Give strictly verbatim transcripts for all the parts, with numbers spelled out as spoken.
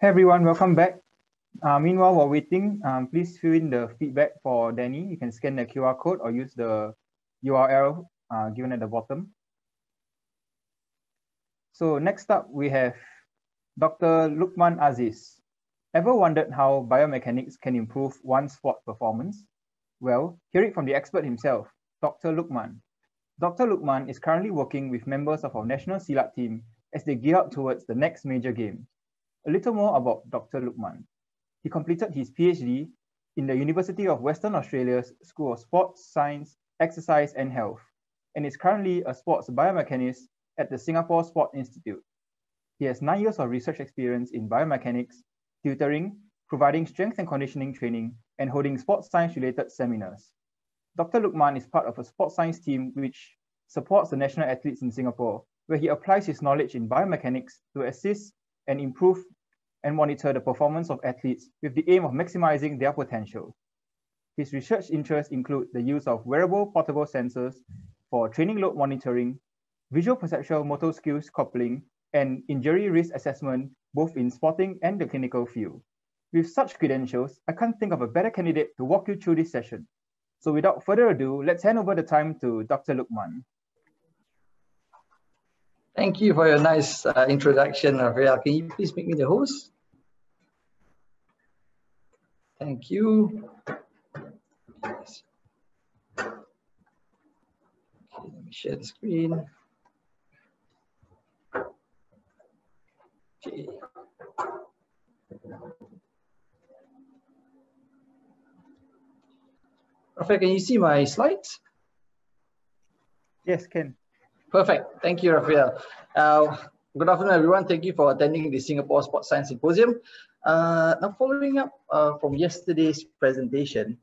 Hey everyone, welcome back. Uh, meanwhile, while waiting, um, please fill in the feedback for Danny. You can scan the Q R code or use the U R L uh, given at the bottom. So next up, we have Doctor Luqman Aziz. Ever wondered how biomechanics can improve one's sport performance? Well, hear it from the expert himself, Doctor Luqman. Doctor Luqman is currently working with members of our national Silat team as they gear up towards the next major game. A little more about Doctor Luqman. He completed his PhD in the University of Western Australia's School of Sport Science, Exercise and Health, and is currently a sports biomechanist at the Singapore Sport Institute. He has nine years of research experience in biomechanics, tutoring, providing strength and conditioning training, and holding sports science-related seminars. Doctor Luqman is part of a sports science team which supports the national athletes in Singapore, where he applies his knowledge in biomechanics to assist and improve and monitor the performance of athletes with the aim of maximizing their potential. His research interests include the use of wearable portable sensors for training load monitoring, visual perceptual motor skills coupling, and injury risk assessment, both in sporting and the clinical field. With such credentials, I can't think of a better candidate to walk you through this session. So without further ado, let's hand over the time to Doctor Luqman. Thank you for your nice uh, introduction, Rafael. Can you please make me the host? Thank you. Yes. Okay, let me share the screen. Okay. Rafael, can you see my slides? Yes, can. Perfect. Thank you, Rafael. Uh, good afternoon, everyone. Thank you for attending the Singapore Sport Science Symposium. Uh, now, following up uh, from yesterday's presentation,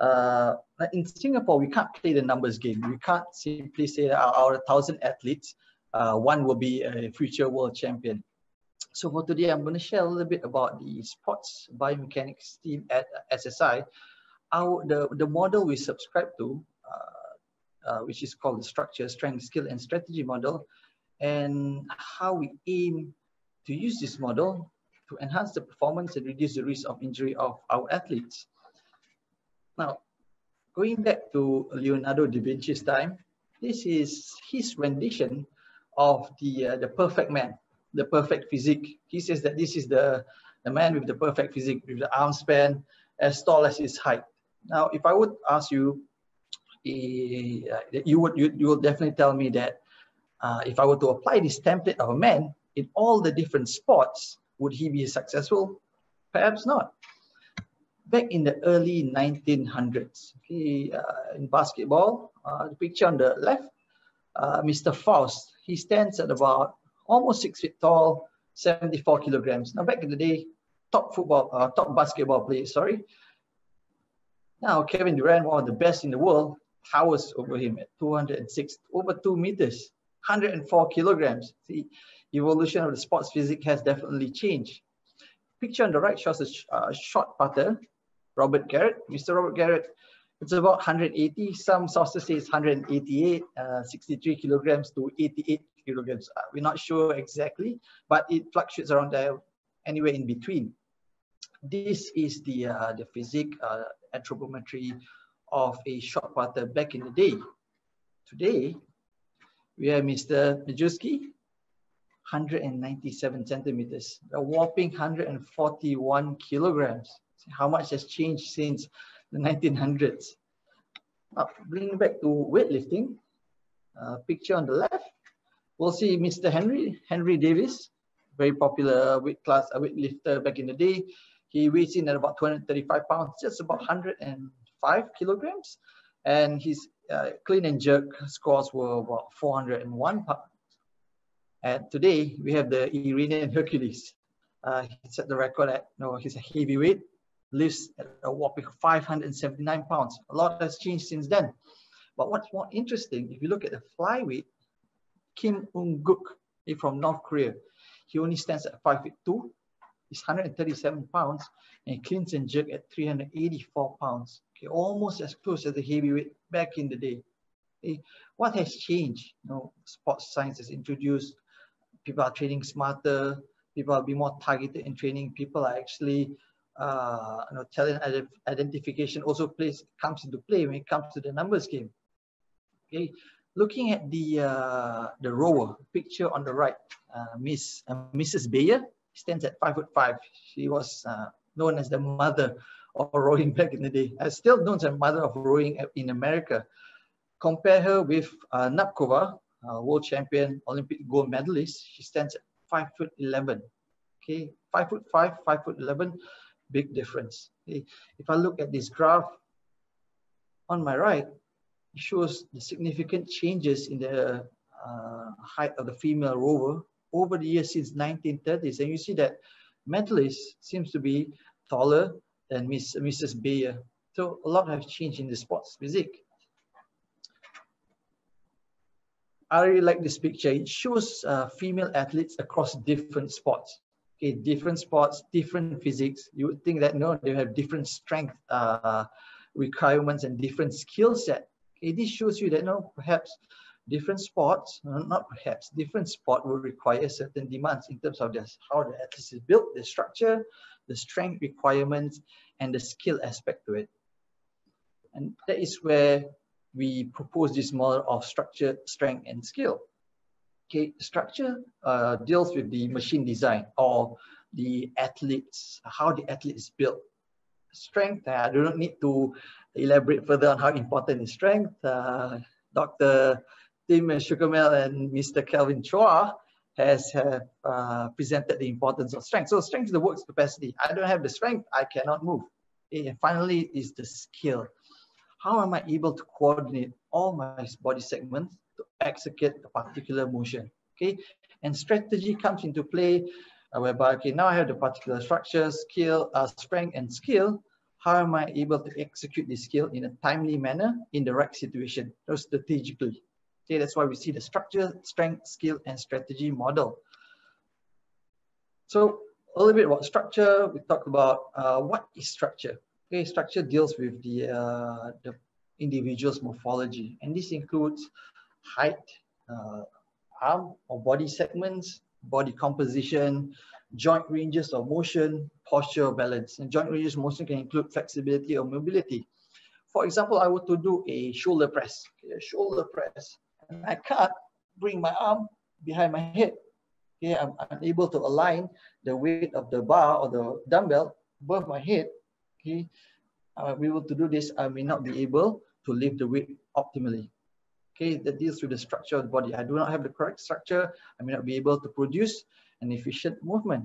uh, in Singapore, we can't play the numbers game. We can't simply say that out of one thousand athletes, uh, one will be a future world champion. So for today, I'm going to share a little bit about the sports biomechanics team at S S I. Our, the, the model we subscribe to, uh, Uh, which is called the structure, strength, skill, and strategy model, and how we aim to use this model to enhance the performance and reduce the risk of injury of our athletes. Now, going back to Leonardo da Vinci's time, this is his rendition of the, uh, the perfect man, the perfect physique. He says that this is the, the man with the perfect physique, with the arm span as tall as his height. Now, if I would ask you, Uh, you would you, you will definitely tell me that uh, if I were to apply this template of a man in all the different sports, would he be successful? Perhaps not. Back in the early nineteen hundreds, he, uh, in basketball, uh, the picture on the left, uh, Mister Faust, he stands at about almost six feet tall, seventy-four kilograms. Now back in the day, top football, uh, top basketball players, sorry. Now Kevin Durant, one of the best in the world, towers over him at two hundred and six, over two meters, one hundred and four kilograms. The evolution of the sports physique has definitely changed. Picture on the right shows a sh uh, shot putter, Robert Garrett. Mister Robert Garrett, it's about one hundred eighty. Some sources say it's one hundred eighty-eight, uh, sixty-three kilograms to eighty-eight kilograms. Uh, we're not sure exactly, but it fluctuates around there, anywhere in between. This is the, uh, the physique uh, anthropometry of a shot putter back in the day. Today, we have Mister Majewski, one hundred ninety-seven centimeters, a whopping one hundred forty-one kilograms. See how much has changed since the nineteen hundreds. Now, bringing back to weightlifting, uh, picture on the left, we'll see Mister Henry, Henry Davis, very popular weight class, a weightlifter back in the day. He weighs in at about two hundred thirty-five pounds, just about one hundred and five kilograms, and his uh, clean and jerk scores were about four hundred and one pounds. And today we have the Iranian Hercules. Uh, he set the record at, no, he's a heavyweight, lives at a whopping five hundred and seventy-nine pounds. A lot has changed since then. But what's more interesting, if you look at the flyweight, Kim Un-guk from North Korea, he only stands at five feet two, he's one hundred thirty-seven pounds, and he cleans and jerk at three hundred eighty-four pounds. Okay, almost as close as the heavyweight back in the day. Okay, what has changed? You know, sports science has introduced, people are training smarter, people are being more targeted in training. People are actually, uh, you know, talent identification also plays comes into play when it comes to the numbers game. Okay, looking at the uh, the rower picture on the right, uh, Miss uh, Missus Bayer stands at five foot five. She was uh, known as the mother of rowing back in the day. Uh, still known as the mother of rowing in America. Compare her with uh, Nabkova, uh, world champion, Olympic gold medalist. She stands at five foot eleven. Okay, five foot five, five foot eleven, big difference. Okay. If I look at this graph on my right, it shows the significant changes in the uh, height of the female rower over the years since nineteen thirties, and you see that medalist seems to be taller than Miss, Missus Bayer. So a lot has changed in the sports physique. I really like this picture. It shows uh, female athletes across different sports. Okay, different sports, different physiques. You would think that no, they have different strength uh, requirements and different skill set. Okay, this shows you that no, perhaps different sports, not perhaps, different sport will require certain demands in terms of this, how the athlete is built, the structure, the strength requirements, and the skill aspect to it. And that is where we propose this model of structure, strength, and skill. Okay, structure uh, deals with the machine design or the athletes, how the athlete is built. Strength, I do not need to elaborate further on how important is strength. Uh, Doctor Tim Shukamel and Mister Kelvin Chua has have, uh, presented the importance of strength. So strength is the work's capacity. I don't have the strength, I cannot move. And finally is the skill. How am I able to coordinate all my body segments to execute a particular motion? Okay, and strategy comes into play uh, whereby, okay, now I have the particular structure, skill, uh, strength, and skill. How am I able to execute this skill in a timely manner in the right situation, so strategically? Okay, that's why we see the structure, strength, skill, and strategy model. So a little bit about structure. We talked about uh, what is structure. Okay, structure deals with the, uh, the individual's morphology, and this includes height, uh, arm or body segments, body composition, joint ranges of motion, posture or balance. And joint ranges of motion can include flexibility or mobility. For example, I were to do a shoulder press, okay, a shoulder press, and I can't bring my arm behind my head. Okay, I'm unable to align the weight of the bar or the dumbbell above my head. Okay, I'm able to do this, I may not be able to lift the weight optimally. Okay, that deals with the structure of the body. I do not have the correct structure, I may not be able to produce an efficient movement.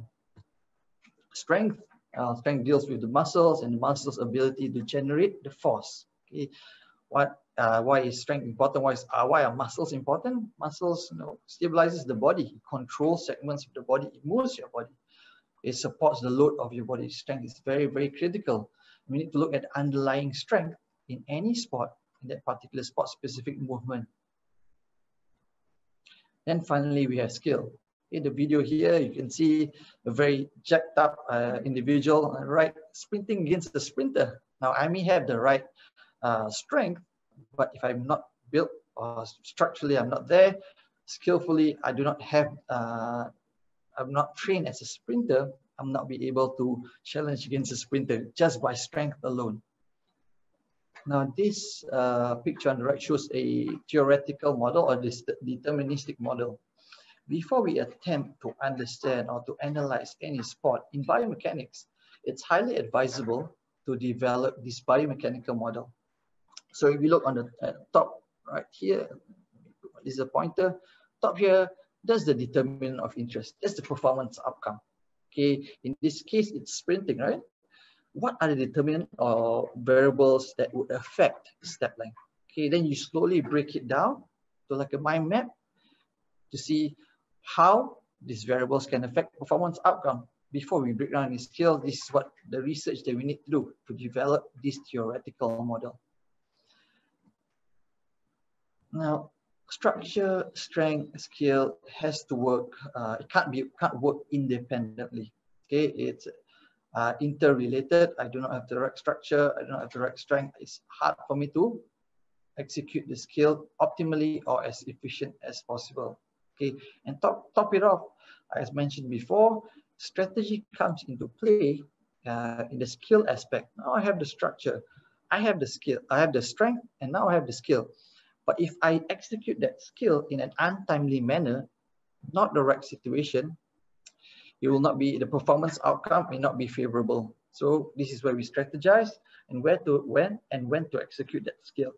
Strength, uh, strength deals with the muscles and the muscles' ability to generate the force. Okay, what, uh, why is strength important? Why, is, uh, why are muscles important? Muscles, you know, stabilizes the body, controls segments of the body, it moves your body. It supports the load of your body. Strength is very, very critical. We need to look at underlying strength in any sport, in that particular sport-specific movement. Then finally, we have skill. In the video here, you can see a very jacked up uh, individual, right, sprinting against the sprinter. Now, I may have the right uh, strength, but if I'm not built or structurally, I'm not there, skillfully, I do not have uh, I'm not trained as a sprinter, I'm not be able to challenge against a sprinter just by strength alone. Now this uh, picture on the right shows a theoretical model or this deterministic model. Before we attempt to understand or to analyze any sport in biomechanics, it's highly advisable to develop this biomechanical model. So if you look on the uh, top right here, this is a pointer, top here, that's the determinant of interest. That's the performance outcome. Okay, in this case, it's sprinting, right? What are the determinant or variables that would affect step length? Okay, then you slowly break it down to like a mind map to see how these variables can affect performance outcome. Before we break down in skill, this is what the research that we need to do to develop this theoretical model. Now, structure, strength, skill has to work. Uh, it can't be can't work independently. Okay, it's uh, interrelated. I do not have the right structure. I do not have the right strength. It's hard for me to execute the skill optimally or as efficient as possible. Okay, and top, top it off, as mentioned before, strategy comes into play uh, in the skill aspect. Now I have the structure, I have the skill, I have the strength, and now I have the skill. But if I execute that skill in an untimely manner, not the right situation, it will not be, the performance outcome may not be favorable. So this is where we strategize and where to, when and when to execute that skill.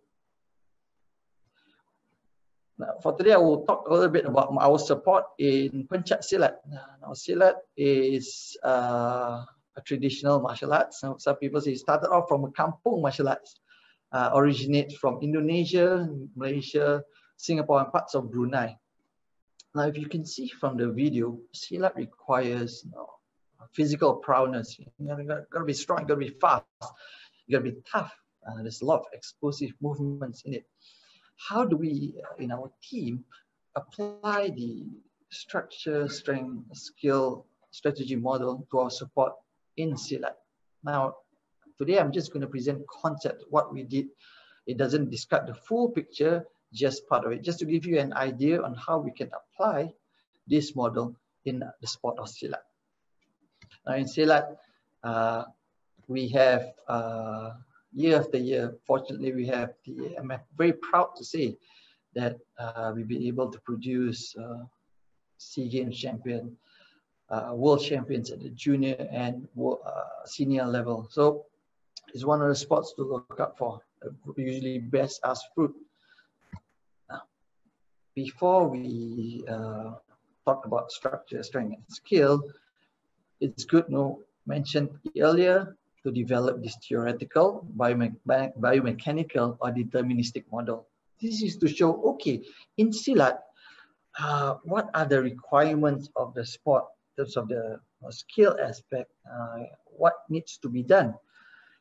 Now, for today, I will talk a little bit about our support in Pencak Silat. Now, Silat is uh, a traditional martial arts. Some, some people say it started off from a kampung martial arts, uh, originates from Indonesia, Malaysia, Singapore, and parts of Brunei. Now, if you can see from the video, Silat requires you know, physical prowess. You know, you got to be strong, you got to be fast, you got to be tough. Uh, there's a lot of explosive movements in it. How do we, uh, in our team, apply the structure, strength, skill, strategy model to our support in Silat? Now, today I'm just going to present concept, what we did. It doesn't describe the full picture, just part of it, just to give you an idea on how we can apply this model in the sport of Silat. Now in Silat, uh, we have uh, year after year, fortunately we have the, I'm very proud to say that uh, we've been able to produce uh, SEA Games champion, uh, world champions at the junior and world, uh, senior level. So it's one of the sports to look out for, usually best as fruit. Before we uh, talk about structure, strength, and skill, it's good, no mentioned earlier, to develop this theoretical, biome biomechanical, or deterministic model. This is to show, okay, in Silat, uh, what are the requirements of the sport in terms of the skill aspect? Uh, what needs to be done?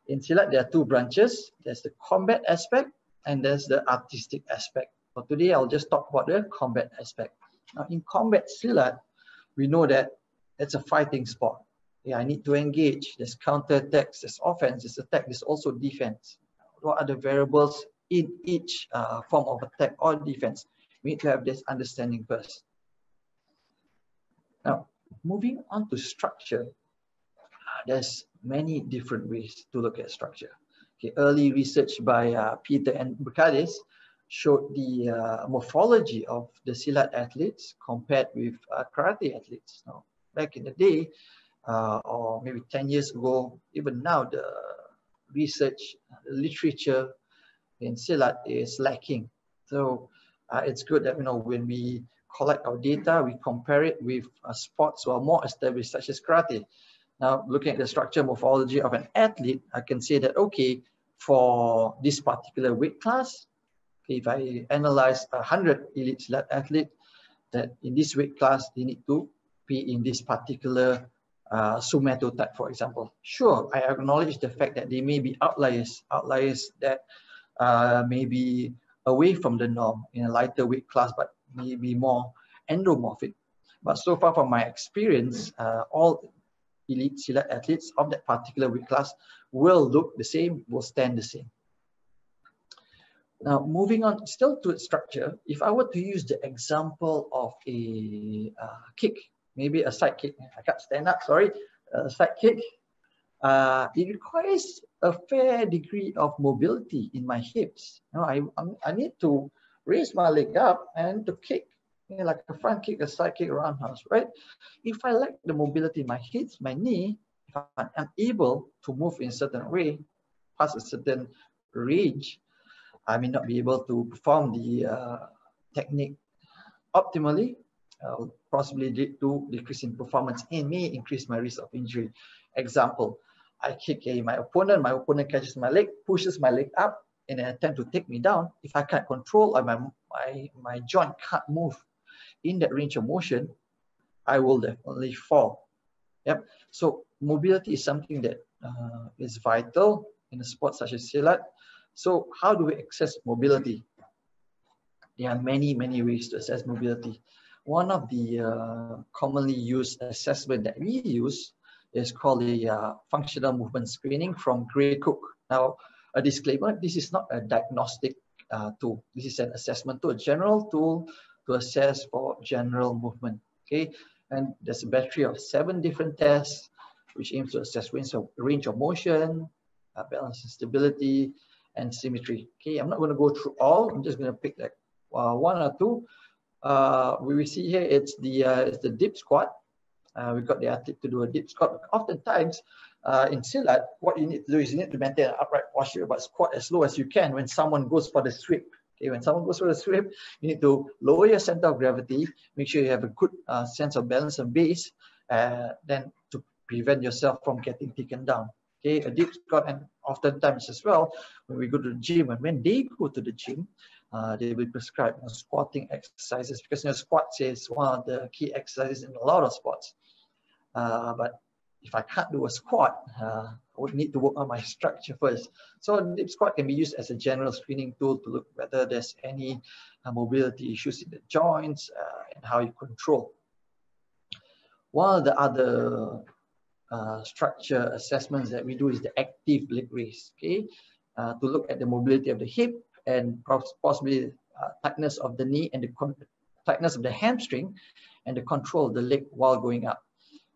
In Silat, there are two branches. There's the combat aspect, and there's the artistic aspect. For today, I'll just talk about the combat aspect. Now, in combat Silat, we know that it's a fighting sport. Yeah, I need to engage. There's counter-attacks, there's offense, there's attack, there's also defense. What are the variables in each uh, form of attack or defense? We need to have this understanding first. Now, moving on to structure, there's many different ways to look at structure. Okay, early research by uh, Peter and Bukadis showed the uh, morphology of the Silat athletes compared with uh, karate athletes. Now, back in the day, uh, or maybe ten years ago, even now, the research, the literature in Silat is lacking. So uh, it's good that, you know, when we collect our data, we compare it with uh, sports who are more established, such as karate. Now, looking at the structure morphology of an athlete, I can say that, okay, for this particular weight class, if I analyze one hundred elite Silat athletes, that in this weight class, they need to be in this particular uh, somatotype, for example. Sure, I acknowledge the fact that they may be outliers, outliers that uh, may be away from the norm in a lighter weight class, but may be more endomorphic. But so far from my experience, uh, all elite Silat athletes of that particular weight class will look the same, will stand the same. Now, moving on still to its structure, if I were to use the example of a uh, kick, maybe a side kick, I can't stand up, sorry, a side kick, uh, it requires a fair degree of mobility in my hips. You know, I, I need to raise my leg up and to kick, you know, like a front kick, a side kick, roundhouse, right? If I lack the mobility in my hips, my knee, if I'm unable to move in a certain way, past a certain range, I may not be able to perform the uh, technique optimally, uh, possibly lead to decrease in performance and may increase my risk of injury. Example, I kick a, my opponent, my opponent catches my leg, pushes my leg up in an attempt to take me down. If I can't control or my, my, my joint can't move in that range of motion, I will definitely fall. Yep. So mobility is something that uh, is vital in a sport such as Silat. So how do we access mobility? There are many, many ways to assess mobility. One of the uh, commonly used assessment that we use is called the uh, Functional Movement Screening from Gray Cook. Now, a disclaimer, this is not a diagnostic uh, tool. This is an assessment tool, a general tool to assess for general movement, okay? And there's a battery of seven different tests which aims to assess range of, range of motion, uh, balance and stability, and symmetry, okay? I'm not gonna go through all, I'm just gonna pick like uh, one or two. Uh, we will see here, it's the, uh, it's the dip squat. Uh, we got the athlete to do a dip squat. Oftentimes, uh, in Silat, what you need to do is you need to maintain an upright posture, but squat as low as you can when someone goes for the sweep. Okay, when someone goes for the sweep, you need to lower your center of gravity, make sure you have a good uh, sense of balance and base, uh, then to prevent yourself from getting taken down. Okay, a deep squat, and oftentimes as well, when we go to the gym, and when they go to the gym, uh, they will prescribe you know, squatting exercises, because you know, squats is one of the key exercises in a lot of sports. Uh, but if I can't do a squat, uh, I would need to work on my structure first. So dip squat can be used as a general screening tool to look whether there's any uh, mobility issues in the joints uh, and how you control. While the other uh, structure assessments that we do is the active leg raise, okay? Uh, to look at the mobility of the hip and possibly uh, tightness of the knee and the tightness of the hamstring and the control of the leg while going up.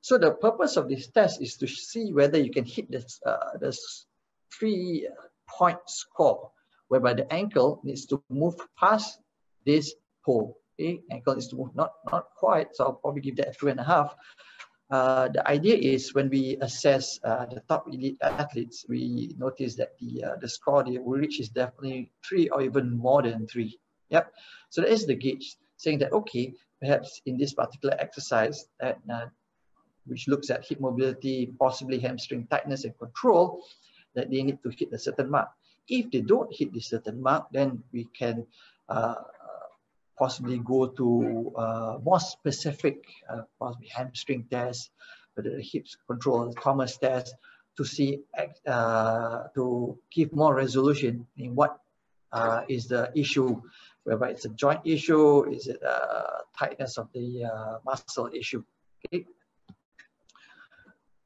So the purpose of this test is to see whether you can hit this, uh, this three point score, whereby the ankle needs to move past this pole. Okay, ankle needs to move, not, not quite, so I'll probably give that three and a half. Uh, the idea is when we assess uh, the top elite athletes, we notice that the, uh, the score they will reach is definitely three or even more than three. Yep, so that is the gauge, saying that, okay, perhaps in this particular exercise, that, uh, which looks at hip mobility, possibly hamstring tightness and control, that they need to hit a certain mark. If they don't hit this certain mark, then we can uh, possibly go to uh, more specific, uh, possibly hamstring test, whether the hips control, Thomas test, to see, uh, to give more resolution in what uh, is the issue, whereby it's a joint issue, is it uh, tightness of the uh, muscle issue, okay?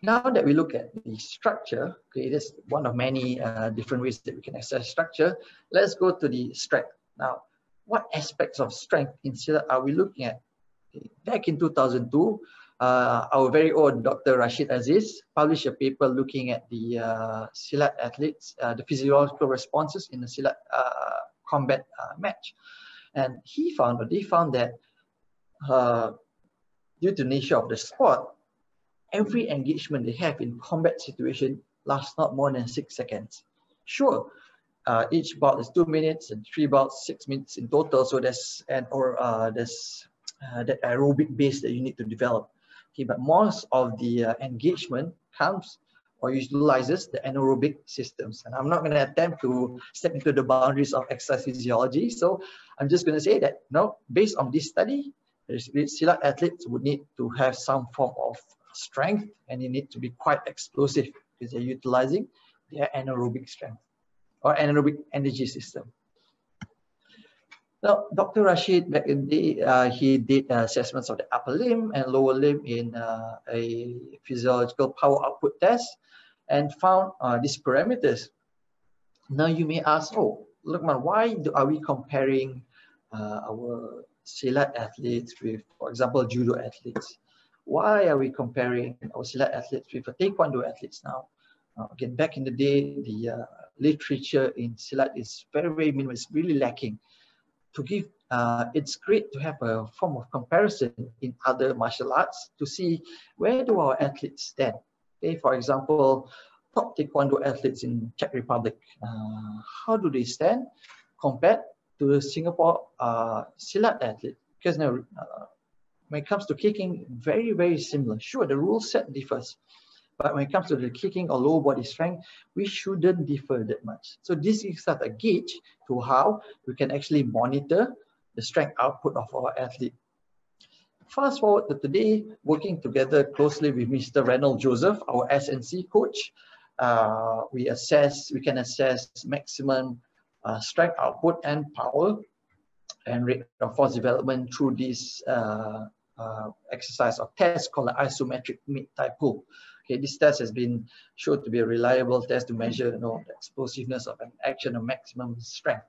Now that we look at the structure, okay, this is one of many uh, different ways that we can assess structure. Let's go to the strength. Now, what aspects of strength in Silat are we looking at? Okay, back in two thousand two, uh, our very own Doctor Rashid Aziz published a paper looking at the uh, Silat athletes, uh, the physiological responses in the Silat uh, combat uh, match. And he found, or they found that uh, due to the nature of the sport, every engagement they have in combat situation lasts not more than six seconds. Sure, uh, each bout is two minutes and three bouts, six minutes in total. So there's an or uh, there's uh, that aerobic base that you need to develop. Okay, but most of the uh, engagement comes or utilizes the anaerobic systems. And I'm not going to attempt to step into the boundaries of exercise physiology. So I'm just going to say that no, based on this study, Silat athletes would need to have some form of strength, and you need to be quite explosive because they're utilizing their anaerobic strength or anaerobic energy system. Now, Doctor Rashid back in the uh, he did assessments of the upper limb and lower limb in uh, a physiological power output test and found uh, these parameters. Now you may ask, oh, Luqman, why do, are we comparing uh, our Silat athletes with, for example, judo athletes? Why are we comparing our Silat athletes with Taekwondo athletes now? Uh, again, back in the day, the uh, literature in Silat is very, very minimal. It's really lacking. To give, uh, it's great to have a form of comparison in other martial arts to see where do our athletes stand. Okay, for example, top Taekwondo athletes in Czech Republic, uh, how do they stand compared to the Singapore uh, Silat athlete? Because now, uh, when it comes to kicking, very, very similar. Sure, the rule set differs. But when it comes to the kicking or lower body strength, we shouldn't differ that much. So this is not a gauge to how we can actually monitor the strength output of our athlete. Fast forward to today, working together closely with Mister Reynold Joseph, our S N C coach, uh, we assess, we can assess maximum uh, strength output and power and rate of force development through these uh, Uh, exercise or test called the isometric mid-thigh pull. Okay, this test has been shown to be a reliable test to measure you know, the explosiveness of an action or maximum strength.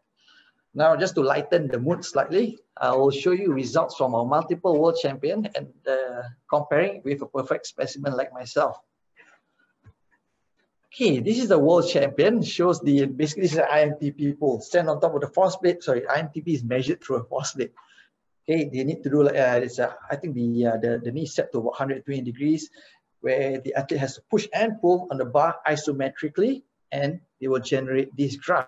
Now, just to lighten the mood slightly, I will show you results from our multiple world champion and uh, comparing with a perfect specimen like myself. Okay, this is the world champion. Shows the basically this is an I M T P pool. Stand on top of the force plate. Sorry, I M T P is measured through a force plate. Okay, they need to do like uh, it's a, I think the uh, the the knee set to about one hundred twenty degrees, where the athlete has to push and pull on the bar isometrically, and they will generate this graph.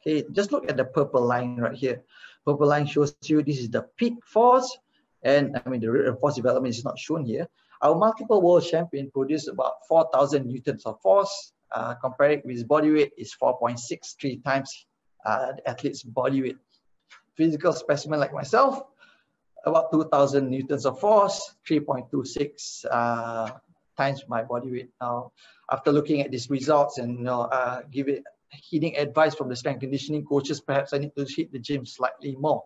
Okay, just look at the purple line right here. Purple line shows you this is the peak force, and I mean the force development is not shown here. Our multiple world champion produced about four thousand newtons of force. Uh, compared with body weight is four point six three times uh, the athlete's body weight. Physical specimen like myself, about two thousand newtons of force, three point two six uh, times my body weight. Now, after looking at these results and you know, uh, give it heeding advice from the strength conditioning coaches, perhaps I need to hit the gym slightly more.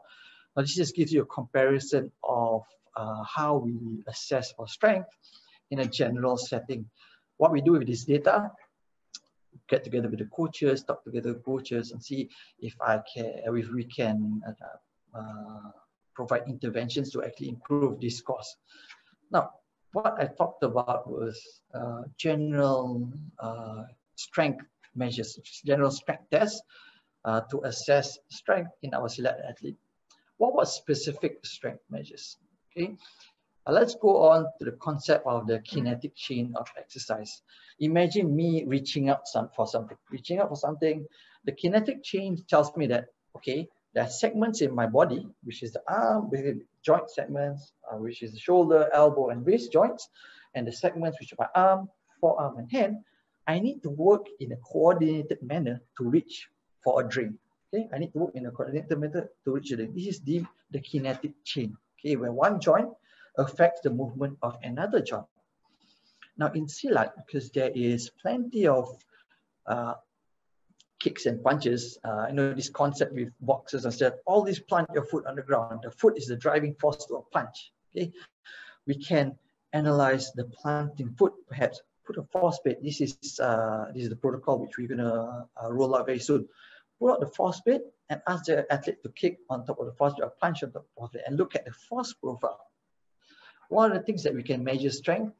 Now, this just gives you a comparison of Uh, how we assess for strength in a general setting. What we do with this data, get together with the coaches, talk together with coaches, and see if I can, if we can uh, uh, provide interventions to actually improve this course. Now, what I talked about was uh, general uh, strength measures, general strength tests uh, to assess strength in our Silat athlete. What was specific strength measures? Okay, uh, let's go on to the concept of the kinetic chain of exercise. Imagine me reaching out some, for something, reaching out for something. The kinetic chain tells me that, okay, there are segments in my body, which is the arm, which is the joint segments, uh, which is the shoulder, elbow, and wrist joints, and the segments which are my arm, forearm, and hand. I need to work in a coordinated manner to reach for a dream. Okay, I need to work in a coordinated manner to reach a dream. This is the, the kinetic chain. Okay, where one joint affects the movement of another joint. Now in Silat, because there is plenty of uh, kicks and punches, uh, I know this concept with boxers and stuff, all these plant your foot on the ground. The foot is the driving force to a punch. Okay, we can analyze the planting foot, perhaps put a force plate. This is, uh, this is the protocol which we're gonna uh, roll out very soon. Pull out the force plate and ask the athlete to kick on top of the force plate or punch on top of the force plate and look at the force profile. One of the things that we can measure strength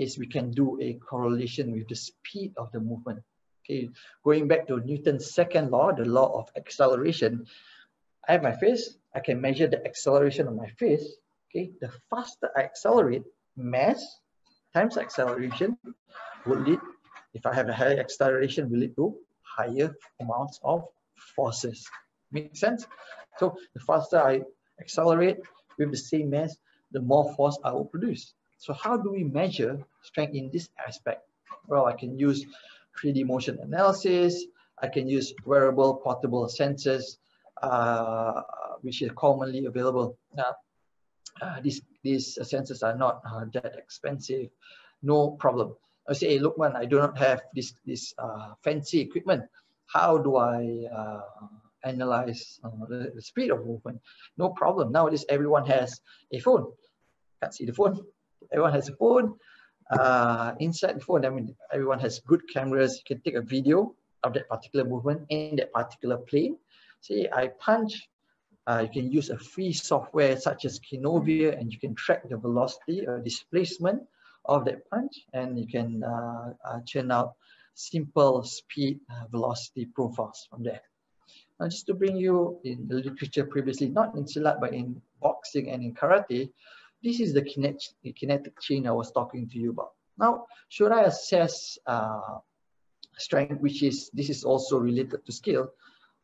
is we can do a correlation with the speed of the movement. Okay, going back to Newton's second law, the law of acceleration, I have my fist, I can measure the acceleration of my fist. Okay, the faster I accelerate, mass times acceleration would lead, if I have a higher acceleration, will lead to higher amounts of forces. Make sense? So the faster I accelerate with the same mass, the more force I will produce. So how do we measure strength in this aspect? Well, I can use three D motion analysis. I can use wearable portable sensors, uh, which is commonly available. Now, uh, these, these sensors are not uh, that expensive, no problem. I say, hey, Luqman, I do not have this, this uh, fancy equipment. How do I uh, analyze uh, the, the speed of movement? No problem. Nowadays, everyone has a phone. Can't see the phone. Everyone has a phone. Uh, inside the phone, I mean, everyone has good cameras. You can take a video of that particular movement in that particular plane. Say, I punch. Uh, you can use a free software such as Kinovia, and you can track the velocity or displacement of that punch, and you can uh, uh, churn out simple speed uh, velocity profiles from there. Now, just to bring you in the literature previously, not in Silat, but in boxing and in karate, this is the kinetic, the kinetic chain I was talking to you about. Now, should I assess uh, strength, which is, this is also related to skill,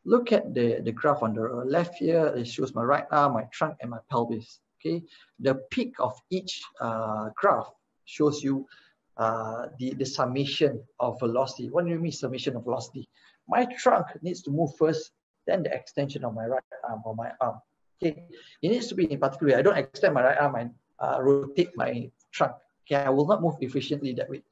look at the, the graph on the left here. It shows my right arm, my trunk, and my pelvis. Okay, the peak of each uh, graph shows you uh, the, the summation of velocity. What do you mean summation of velocity? My trunk needs to move first, then the extension of my right arm or my arm. Okay, it needs to be in particular. I don't extend my right arm and uh, rotate my trunk. Okay, I will not move efficiently that way.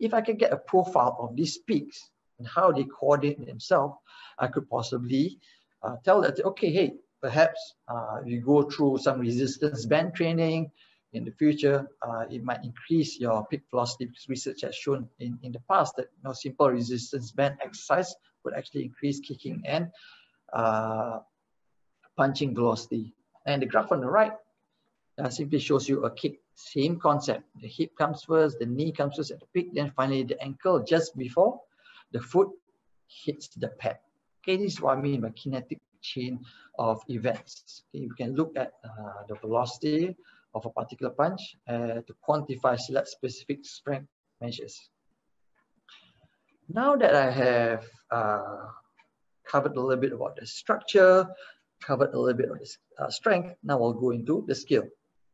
If I can get a profile of these peaks and how they coordinate themselves, I could possibly uh, tell that, okay, hey, perhaps uh, you go through some resistance band training, in the future, uh, it might increase your peak velocity because research has shown in, in the past that you know, simple resistance band exercise would actually increase kicking and uh, punching velocity. And the graph on the right uh, simply shows you a kick. Same concept. The hip comes first, the knee comes first at the peak, then finally the ankle just before the foot hits the pad. Okay, this is what I mean by kinetic chain of events. Okay, you can look at uh, the velocity of a particular punch uh, to quantify select specific strength measures. Now that I have uh, covered a little bit about the structure, covered a little bit of this uh, strength, now I'll go into the skill.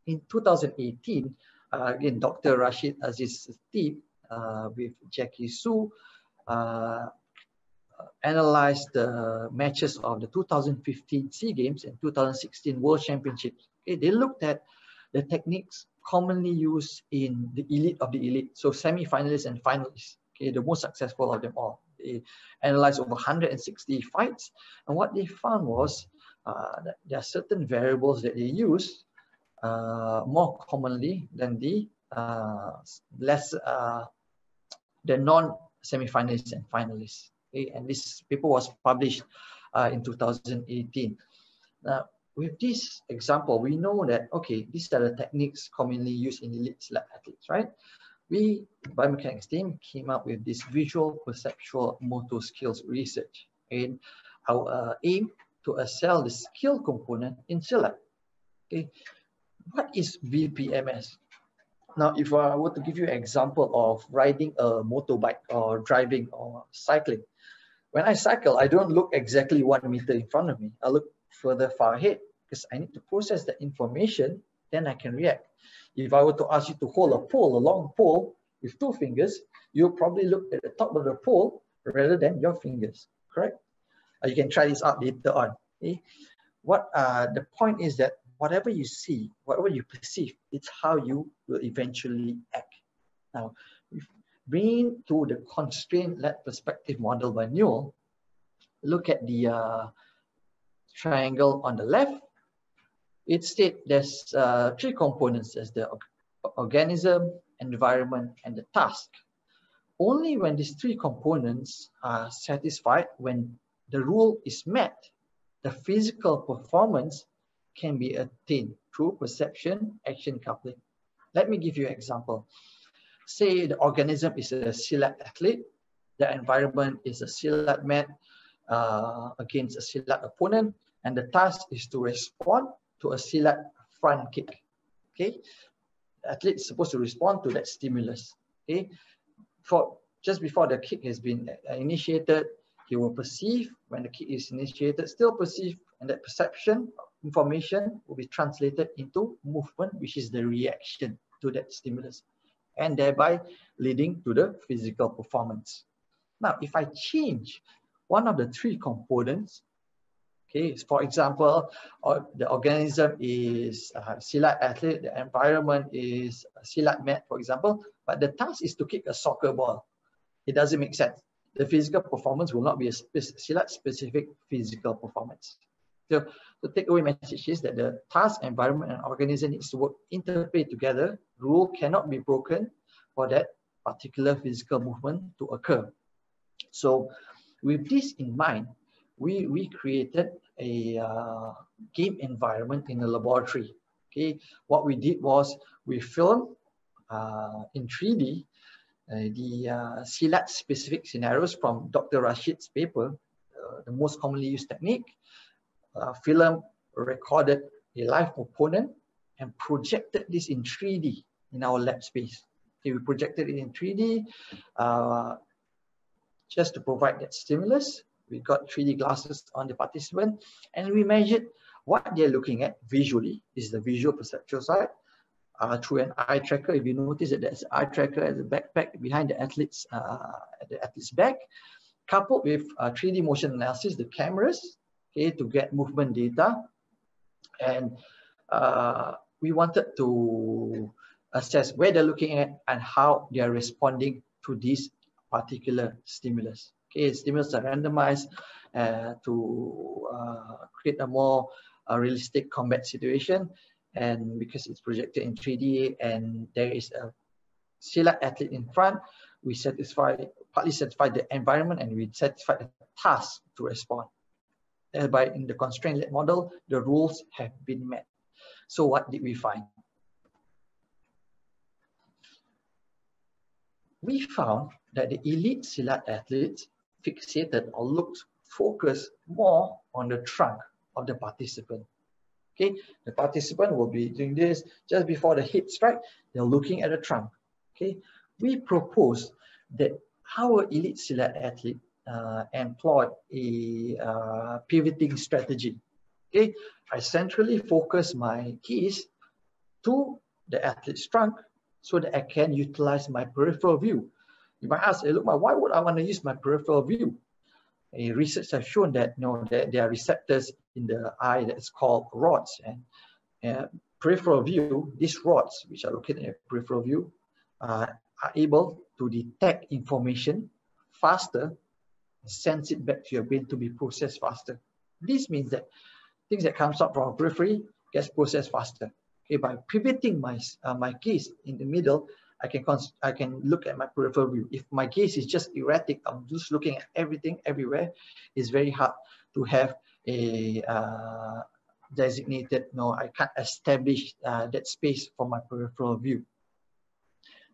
In two thousand eighteen, uh, again, Doctor Rashid Aziz's team uh, with Jackie Su uh, analyzed the matches of the two thousand fifteen SEA Games and two thousand sixteen World Championships. Okay, they looked at the techniques commonly used in the elite of the elite, so semi-finalists and finalists, okay, the most successful of them all. They analyzed over one hundred sixty fights, and what they found was uh, that there are certain variables that they use Uh, more commonly than the uh, less uh, the non-semi-finalists and finalists. Okay? And this paper was published uh, in two thousand eighteen. Now, with this example, we know that okay, these are the techniques commonly used in elite sled athletes, right? We, biomechanics team, came up with this visual perceptual motor skills research, and our uh, aim to assess the skill component in silat. Okay. What is V P M S? Now, if I were to give you an example of riding a motorbike or driving or cycling, when I cycle, I don't look exactly one meter in front of me. I look further far ahead because I need to process the information, then I can react. If I were to ask you to hold a pole, a long pole with two fingers, you'll probably look at the top of the pole rather than your fingers, correct? You can try this out later on. Okay? What uh, the point is that whatever you see, whatever you perceive, it's how you will eventually act. Now, bringing to the constraint-led perspective model by Newell, look at the uh, triangle on the left. It states there's uh, three components, as the organism, environment, and the task. Only when these three components are satisfied, when the rule is met, the physical performance can be attained through perception, action coupling. Let me give you an example. Say the organism is a silat athlete, the environment is a silat mat uh, against a silat opponent, and the task is to respond to a silat front kick. Okay, the athlete is supposed to respond to that stimulus. Okay, for just before the kick has been initiated, he will perceive when the kick is initiated, still perceive, and that perception information will be translated into movement, which is the reaction to that stimulus, and thereby leading to the physical performance. Now, if I change one of the three components, okay, for example, or the organism is a silat athlete, the environment is a silat mat, for example, but the task is to kick a soccer ball. It doesn't make sense. The physical performance will not be a silat-specific physical performance. So the takeaway message is that the task, environment, and organism needs to work interplay together. Rule cannot be broken for that particular physical movement to occur. So with this in mind, we, we created a uh, game environment in the laboratory. Okay, what we did was we filmed uh, in three D uh, the uh, silat-specific scenarios from Doctor Rashid's paper, uh, the most commonly used technique. Uh, film recorded a live opponent and projected this in three D in our lab space. Okay, we projected it in three D uh, just to provide that stimulus. We got three D glasses on the participant and we measured what they're looking at visually. This is the visual perceptual side uh, through an eye tracker. If you notice that there's an eye tracker at the backpack behind the athlete's uh, the athlete's back, coupled with uh, three D motion analysis, the cameras. Okay, to get movement data, and uh, we wanted to assess where they're looking at and how they are responding to this particular stimulus. Okay, stimulus are randomized uh, to uh, create a more uh, realistic combat situation, and because it's projected in three D and there is a silat athlete in front, we satisfy partly satisfy the environment and we satisfy the task to respond. thereby in the constraint-led model, the rules have been met. So what did we find? We found that the elite Silat athletes fixated or looked focused more on the trunk of the participant. Okay, the participant will be doing this just before the hip strike, they're looking at the trunk. Okay, we propose that our elite Silat athlete uh, employed a uh, pivoting strategy. Okay, I centrally focus my keys to the athlete's trunk so that I can utilize my peripheral view. You might ask, hey, look, why would I want to use my peripheral view? A research has shown that, you know, that there are receptors in the eye that's called rods, and uh, peripheral view, these rods, which are located in the peripheral view, uh, are able to detect information faster, sends it back to your brain to be processed faster. This means that things that comes up from our periphery gets processed faster. Okay, by pivoting my uh, my gaze in the middle, I can I can look at my peripheral view. If my gaze is just erratic, I'm just looking at everything everywhere, it's very hard to have a uh, designated, no, I can't establish uh, that space for my peripheral view.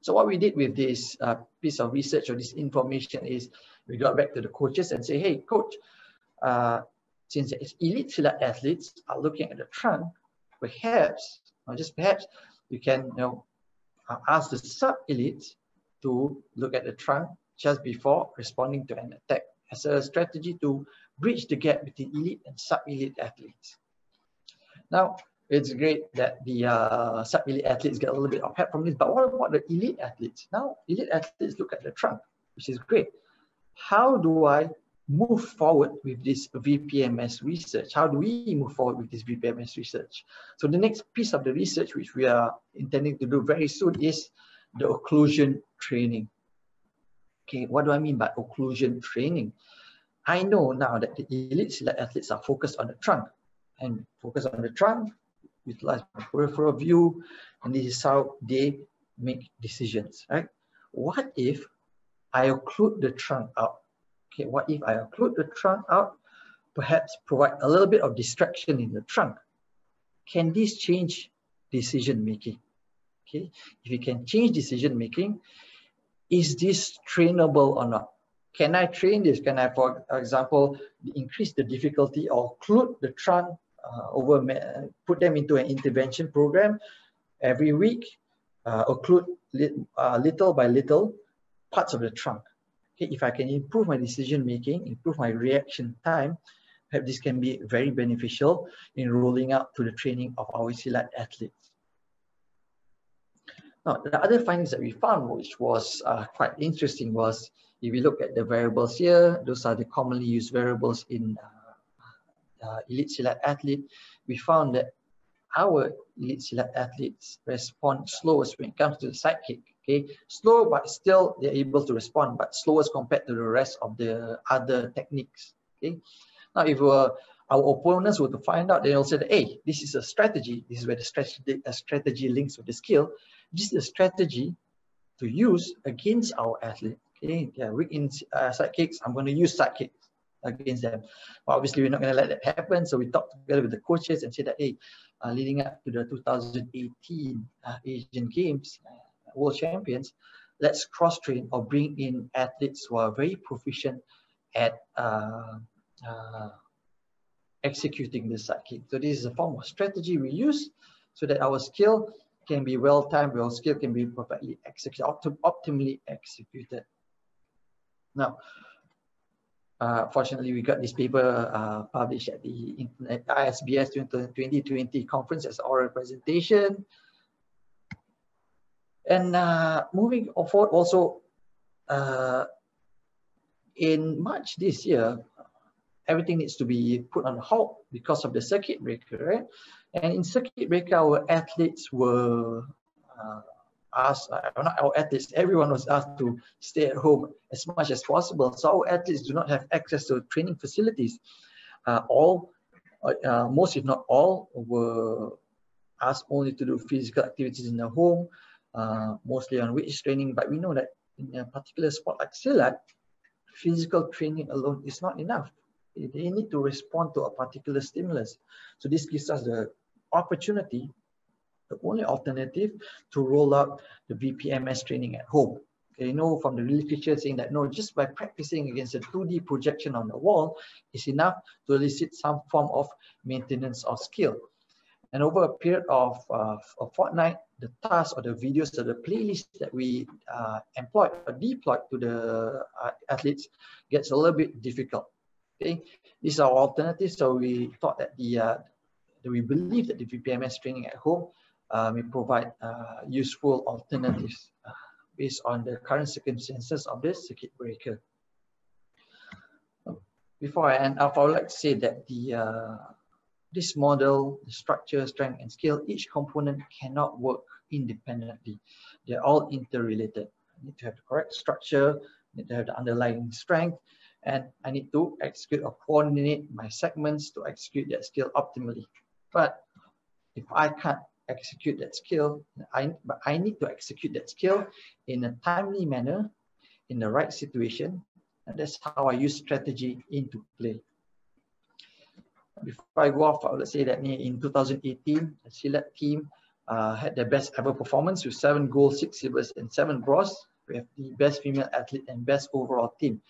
So what we did with this uh, piece of research or this information is we got back to the coaches and say, hey coach, uh, since it's elite Silat athletes are looking at the trunk, perhaps, or just perhaps, you can, you know, ask the sub-elites to look at the trunk just before responding to an attack as a strategy to bridge the gap between elite and sub-elite athletes. Now, it's great that the uh, sub-elite athletes get a little bit of help from this, but what about the elite athletes? Now, elite athletes look at the trunk, which is great. How do I move forward with this V P M S research? How do we move forward with this V P M S research? So the next piece of the research, which we are intending to do very soon, is the occlusion training. Okay, what do I mean by occlusion training? I know now that the elite Silat athletes are focused on the trunk, and focus on the trunk, utilize my peripheral view, and this is how they make decisions, right? What if I occlude the trunk out? Okay, what if I occlude the trunk out, perhaps provide a little bit of distraction in the trunk? Can this change decision making? Okay, if you can change decision making, is this trainable or not? Can I train this? Can I, for example, increase the difficulty or occlude the trunk uh, over, put them into an intervention program every week, uh, occlude li uh, little by little parts of the trunk? Okay, if I can improve my decision making, improve my reaction time, perhaps this can be very beneficial in rolling out to the training of our Silat athletes. Now, the other findings that we found, which was uh, quite interesting, was if you look at the variables here, those are the commonly used variables in uh, uh, elite Silat athlete. We found that our elite Silat athletes respond slowest when it comes to the side kick. Okay, slow, but still they're able to respond, but slowest compared to the rest of the other techniques. Okay, now if uh, our opponents were to find out, they'll say, that, hey, this is a strategy. This is where the strategy, a strategy links with the skill. This is a strategy to use against our athlete. Okay, they're weak in uh, side kicks. I'm going to use side kicks against them. But obviously, we're not going to let that happen. So we talked together with the coaches and said that, hey, uh, leading up to the two thousand eighteen uh, Asian Games, uh, world champions, let's cross-train or bring in athletes who are very proficient at uh, uh, executing the side kick. So this is a form of strategy we use so that our skill can be well-timed, our skill can be perfectly executed, optim optimally executed. Now, uh, fortunately, we got this paper uh, published at the at I S B S twenty twenty conference as oral presentation. And uh, moving forward also, uh, in March this year, everything needs to be put on halt because of the circuit breaker, right? And in circuit breaker, our athletes were uh, asked, uh, not our athletes, everyone was asked to stay at home as much as possible. So our athletes do not have access to training facilities. Uh, all, uh, most if not all, were asked only to do physical activities in the home, Uh, mostly on weight training, but we know that in a particular sport like Silat, physical training alone is not enough. they need to respond to a particular stimulus. So this gives us the opportunity, the only alternative, to roll out the V P M S training at home. You know, from the literature saying that no, just by practicing against a two D projection on the wall is enough to elicit some form of maintenance of skill. And over a period of uh, a fortnight, the tasks or the videos or the playlist that we uh, employed or deployed to the uh, athletes gets a little bit difficult. Okay, these are alternatives. So we thought that the uh, we believe that the V P M S training at home uh, may provide uh, useful alternatives Uh, based on the current circumstances of this circuit breaker. Before I end up, I would like to say that the uh, this model, the structure, strength, and skill, each component cannot work independently. They're all interrelated. I need to have the correct structure, I need to have the underlying strength, and I need to execute or coordinate my segments to execute that skill optimally. But if I can't execute that skill, I, but I need to execute that skill in a timely manner, in the right situation, and that's how I use strategy into play. Before I go off, I would say that in two thousand eighteen, the Silat team uh, had their best ever performance with seven gold, six silvers, and seven bronze. We have the best female athlete and best overall team.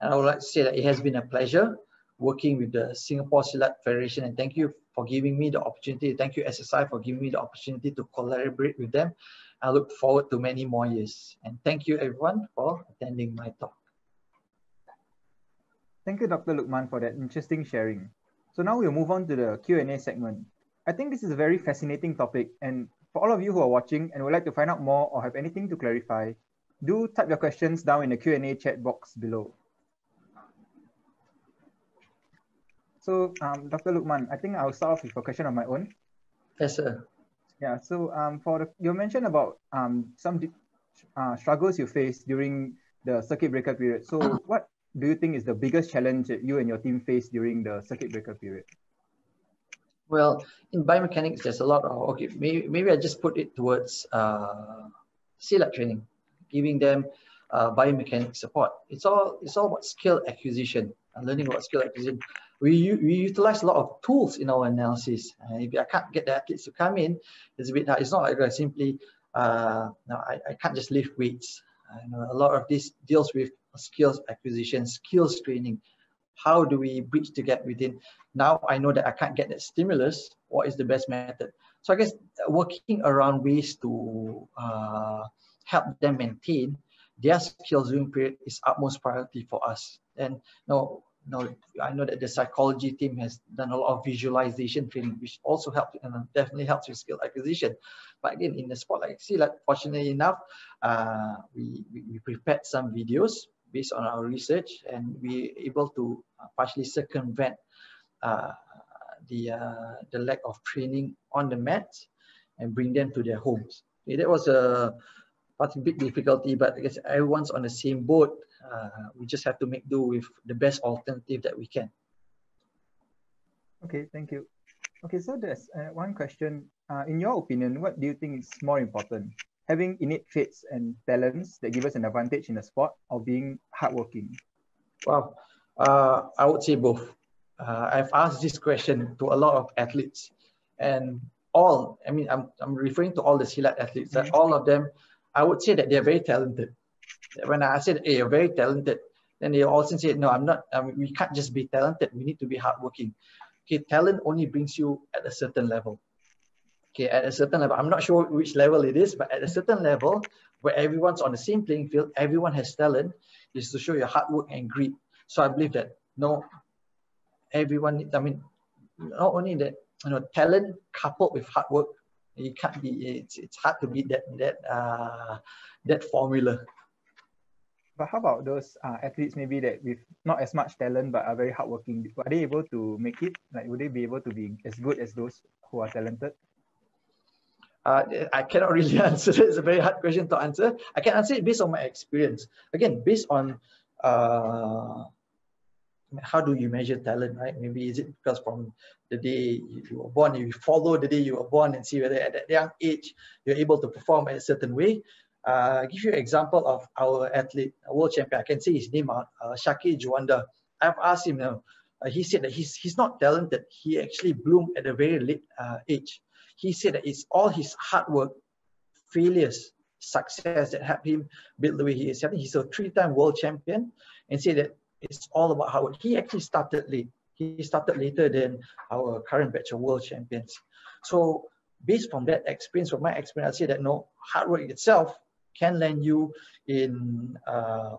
And I would like to say that it has been a pleasure working with the Singapore Silat Federation, and thank you for giving me the opportunity. Thank you, S S I, for giving me the opportunity to collaborate with them. I look forward to many more years. And thank you, everyone, for attending my talk. Thank you, Doctor Luqman, for that interesting sharing. So now we'll move on to the Q and A segment. I think this is a very fascinating topic, and for all of you who are watching and would like to find out more or have anything to clarify, do type your questions down in the Q and A chat box below. So, um, Doctor Luqman, I think I'll start off with a question of my own. Yes, sir. Yeah, so um, for the, you mentioned about um, some uh, struggles you faced during the circuit breaker period. So what do you think is the biggest challenge that you and your team faced during the circuit breaker period? Well, in biomechanics, there's a lot of, okay, maybe, maybe I just put it towards uh, Silat training, giving them uh, biomechanics support. It's all, it's all about skill acquisition and learning about skill acquisition. We, we utilize a lot of tools in our analysis. Uh, if I can't get the athletes to come in, it's a bit hard. It's not like I simply, uh, no, I, I can't just lift weights. Uh, you know, a lot of this deals with skills acquisition, skills training. How do we bridge the gap within? Now I know that I can't get that stimulus. What is the best method? So I guess working around ways to uh, help them maintain their skills during period is utmost priority for us. And you know, No, I know that the psychology team has done a lot of visualization training, which also helps and definitely helps with skill acquisition. But again, in the sport like Silat, fortunately enough, uh, we, we prepared some videos based on our research, and we were able to partially circumvent uh, the, uh, the lack of training on the mats and bring them to their homes. Okay, that was a, a big difficulty, but I guess everyone's on the same boat. Uh, we just have to make do with the best alternative that we can. Okay, thank you. Okay, so there's uh, one question. Uh, in your opinion, what do you think is more important? Having innate traits and talents that give us an advantage in the sport, or being hardworking? Wow, uh, I would say both. Uh, I've asked this question to a lot of athletes, and all, I mean, I'm, I'm referring to all the Silat athletes, that all of them, I would say that they're very talented. When I said, hey, you're very talented, then they also said, no, I'm not, I mean, we can't just be talented. We need to be hardworking. Okay, talent only brings you at a certain level. Okay, at a certain level. I'm not sure which level it is, but at a certain level where everyone's on the same playing field, everyone has talent, is to show your hard work and grit. So I believe that, no, everyone, I mean, not only that, you know, talent coupled with hard work, you can't be, it's, it's hard to beat that, that, uh, that formula. But how about those uh, athletes maybe that with not as much talent but are very hardworking? Are they able to make it? Like, would they be able to be as good as those who are talented? Uh, I cannot really answer that. It's a very hard question to answer. I can answer it based on my experience. Again, based on uh, how do you measure talent, right? Maybe is it because from the day you were born, you follow the day you were born and see whether at that young age you're able to perform in a certain way. Uh, I'll give you an example of our athlete, a world champion. I can say his name, uh, Shaki Jwanda. I've asked him, uh, he said that he's, he's not talented. He actually bloomed at a very late uh, age. He said that it's all his hard work, failures, success that helped him build the way he is. I think he's a three-time world champion, and said that it's all about hard work. He actually started late. He started later than our current batch of world champions. So based from that experience, from my experience, I say that no, hard work itself can land you in uh,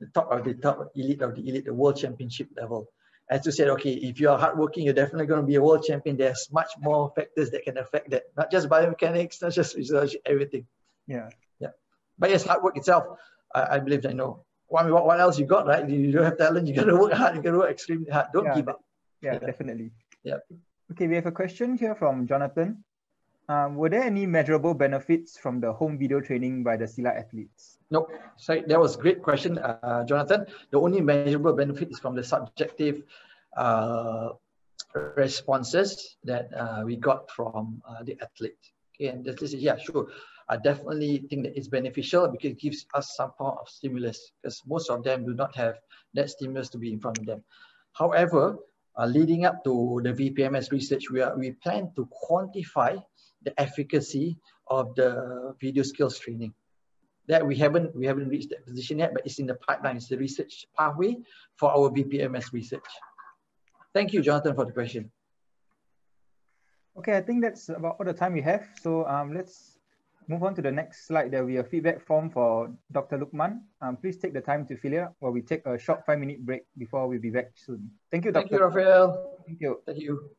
the top of the top, elite of the elite, the world championship level. As you said, okay, if you are hardworking, you're definitely going to be a world champion. There's much more factors that can affect that, not just biomechanics, not just research, everything. Yeah, yeah. But yes, hard work itself, I, I believe that no. I mean, what, what else you got, right? You don't have talent, you got to work hard, you got to work extremely hard. Don't yeah, give up. Yeah, yeah, definitely. Yeah. Okay, we have a question here from Jonathan. Um, were there any measurable benefits from the home video training by the Silat athletes? Nope. Sorry, that was a great question, uh, Jonathan. The only measurable benefit is from the subjective uh, responses that uh, we got from uh, the athlete. Okay, and this is, yeah, sure. I definitely think that it's beneficial because it gives us some form of stimulus, because most of them do not have that stimulus to be in front of them. However, uh, leading up to the V P M S research, we, are, we plan to quantify the efficacy of the video skills training. That we haven't, we haven't reached that position yet, but it's in the pipeline, it's the research pathway for our V P M S research. Thank you, Jonathan, for the question. Okay, I think that's about all the time we have. So um, let's move on to the next slide. There will be a feedback form for Doctor Luqman. Um, please take the time to fill it out while we take a short five minute break before we'll be back soon. Thank you, Doctor Thank you, Raphael. Thank you. Thank you.